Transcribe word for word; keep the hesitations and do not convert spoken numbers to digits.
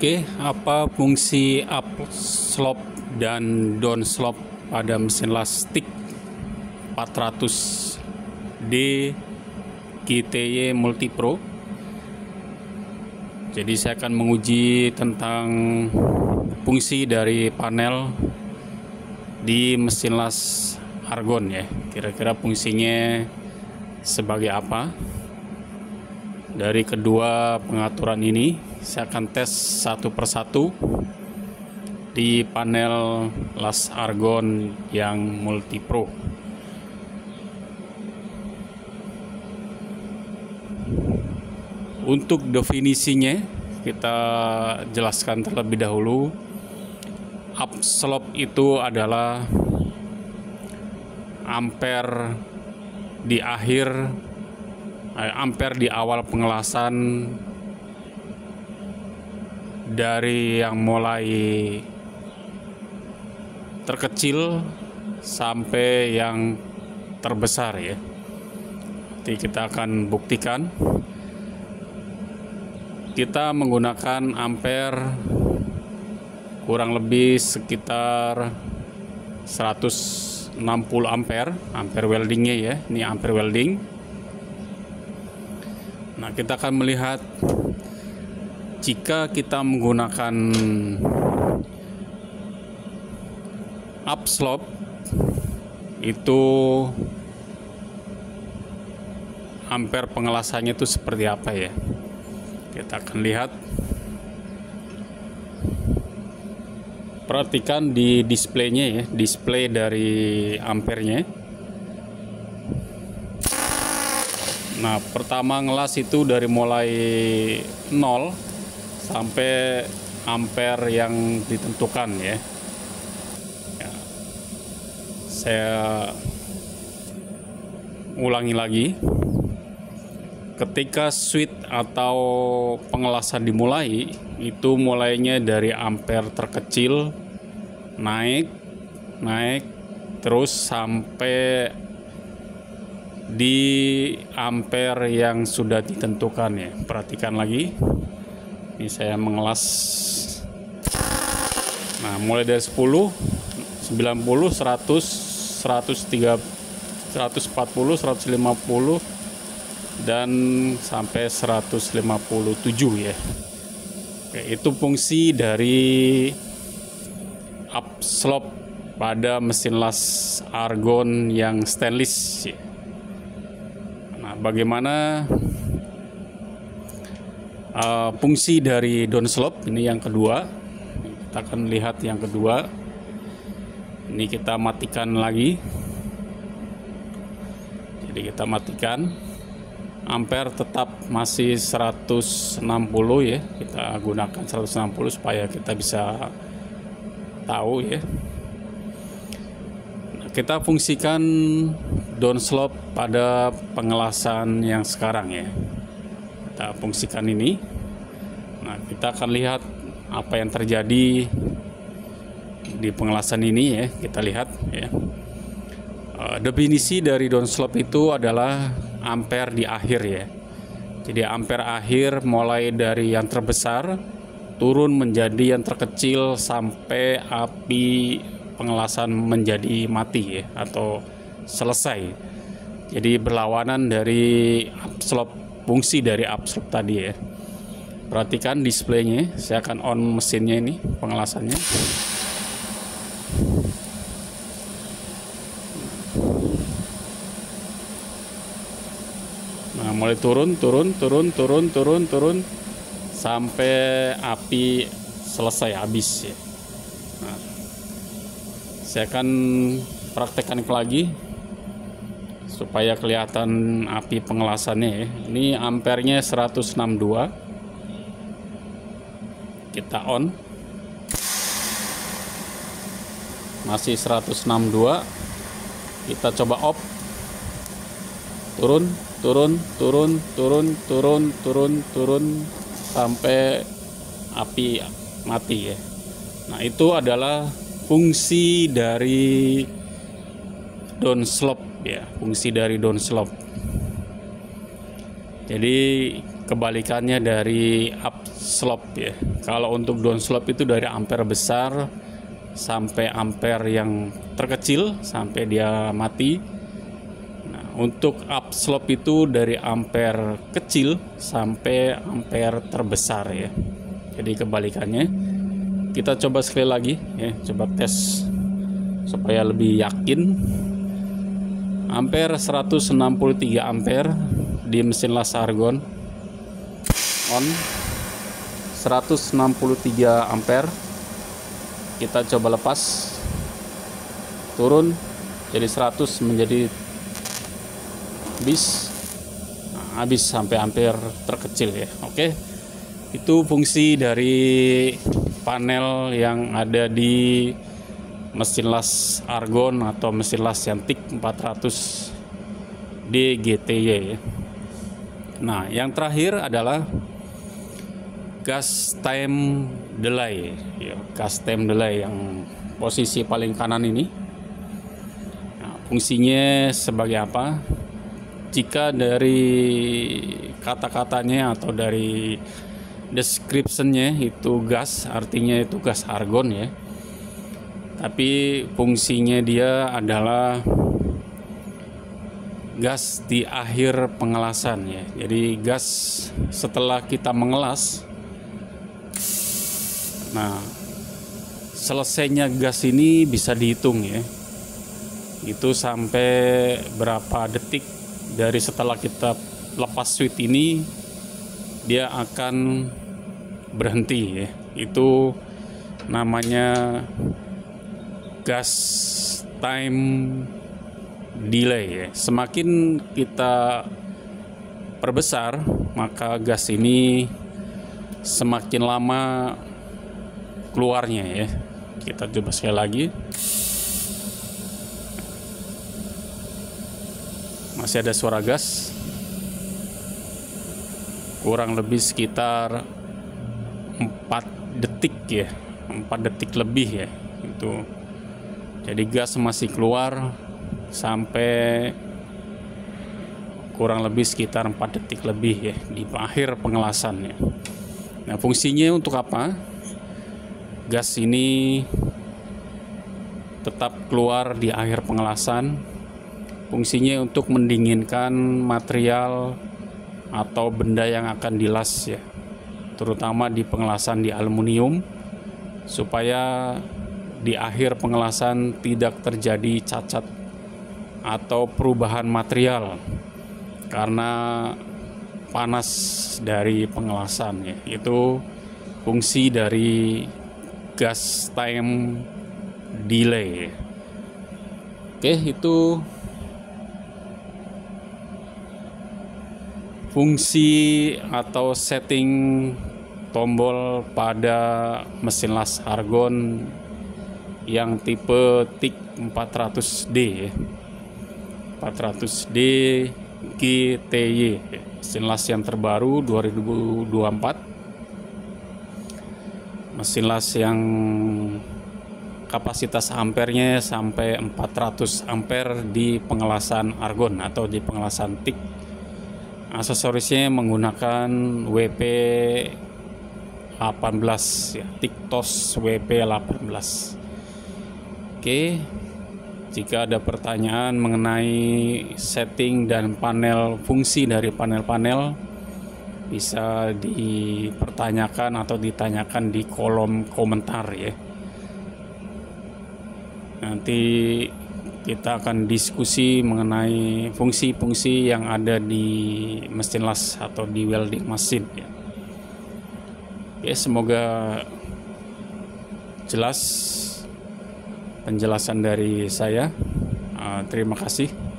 Oke, apa fungsi up slope dan down slope pada mesin las TIG empat ratus D G T Y Multipro? Jadi saya akan menguji tentang fungsi dari panel di mesin las argon ya. Kira-kira fungsinya sebagai apa? Dari kedua pengaturan ini saya akan tes satu persatu di panel las argon yang Multipro. Untuk definisinya kita jelaskan terlebih dahulu. Up slope itu adalah ampere di akhir ampere di awal pengelasan dari yang mulai terkecil sampai yang terbesar ya. Nanti kita akan buktikan. Kita menggunakan ampere kurang lebih sekitar seratus enam puluh ampere, ampere weldingnya ya, ini ampere welding. Nah, kita akan melihat jika kita menggunakan up slope itu ampere pengelasannya itu seperti apa ya. Kita akan lihat, perhatikan di displaynya ya, display dari ampernya. Nah, pertama ngelas itu dari mulai nol sampai ampere yang ditentukan ya. Ya, saya ulangi lagi. Ketika switch atau pengelasan dimulai, itu mulainya dari ampere terkecil, naik, naik, terus sampai di ampere yang sudah ditentukan ya. Perhatikan lagi, ini saya mengelas. Nah, mulai dari sepuluh, sembilan puluh, seratus, seratus tiga puluh, seratus empat puluh, seratus lima puluh, dan sampai seratus lima puluh tujuh ya. Oke, itu fungsi dari up slope pada mesin las argon yang stainless. Nah, bagaimana uh, fungsi dari down slope? Ini yang kedua. Kita akan lihat yang kedua. Ini kita matikan lagi. Jadi kita matikan. Ampere tetap masih seratus enam puluh ya, kita gunakan seratus enam puluh supaya kita bisa tahu ya. Nah, kita fungsikan down slope pada pengelasan yang sekarang ya. Kita fungsikan ini. Nah, kita akan lihat apa yang terjadi di pengelasan ini ya. Kita lihat ya. Definisi dari down slope itu adalah ampere di akhir ya. Jadi ampere akhir mulai dari yang terbesar turun menjadi yang terkecil sampai api pengelasan menjadi mati ya, atau selesai. Jadi berlawanan dari up slope, fungsi dari up slope tadi ya. Perhatikan displaynya, saya akan on mesinnya ini, pengelasannya. Nah, mulai turun, turun, turun, turun, turun, turun, sampai api selesai, habis ya. Nah, saya akan praktekkan lagi supaya kelihatan api pengelasannya ya. Ini ampernya seratus enam puluh dua. Kita on. Masih seratus enam puluh dua. Kita coba off. Turun, turun, turun, turun, turun, turun, turun, sampai api mati ya. Nah, itu adalah fungsi dari down slope ya, fungsi dari down slope. Jadi kebalikannya dari up slope ya. Kalau untuk down slope itu dari ampere besar sampai ampere yang terkecil sampai dia mati. Nah, untuk up slope itu dari ampere kecil sampai ampere terbesar ya. Jadi kebalikannya. Kita coba sekali lagi ya, coba tes supaya lebih yakin. Ampere seratus enam puluh tiga ampere di mesin las argon on, seratus enam puluh tiga ampere. Kita coba lepas, turun jadi seratus menjadi habis, nah, habis sampai ampere terkecil ya. Oke, itu fungsi dari panel yang ada di mesin las argon atau mesin las yang TIG empat ratus D G T Y ya. Nah, yang terakhir adalah gas time delay ya, gas time delay yang posisi paling kanan ini. Nah, fungsinya sebagai apa? Jika dari kata-katanya atau dari description-nya itu gas, artinya itu gas argon ya, tapi fungsinya dia adalah gas di akhir pengelasan ya. Jadi gas setelah kita mengelas, nah selesainya gas ini bisa dihitung ya, itu sampai berapa detik dari setelah kita lepas switch ini dia akan berhenti ya. Itu namanya gas time delay ya. Semakin kita perbesar, maka gas ini semakin lama keluarnya ya. Kita coba sekali lagi. Masih ada suara gas. Kurang lebih sekitar empat detik ya, empat detik lebih ya itu. Jadi gas masih keluar sampai kurang lebih sekitar empat detik lebih ya di akhir pengelasan ya. Nah, fungsinya untuk apa? Gas ini tetap keluar di akhir pengelasan. Fungsinya untuk mendinginkan material atau benda yang akan dilas ya, terutama di pengelasan di aluminium, supaya di akhir pengelasan tidak terjadi cacat atau perubahan material karena panas dari pengelasan ya. Itu fungsi dari gas time delay. Oke, itu fungsi atau setting tombol pada mesin las argon yang tipe TIG empat ratus D ya, empat ratus D G T Y, mesin las yang terbaru dua ribu dua puluh empat, mesin las yang kapasitas ampernya sampai empat ratus ampere di pengelasan argon atau di pengelasan TIG. Aksesorisnya menggunakan W P delapan belas ya, TIG T O S W P delapan belas. Oke, jika ada pertanyaan mengenai setting dan panel, fungsi dari panel-panel, bisa dipertanyakan atau ditanyakan di kolom komentar ya. Nanti kita akan diskusi mengenai fungsi-fungsi yang ada di mesin las atau di welding mesin ya. Oke, semoga jelas penjelasan dari saya. Uh, terima kasih.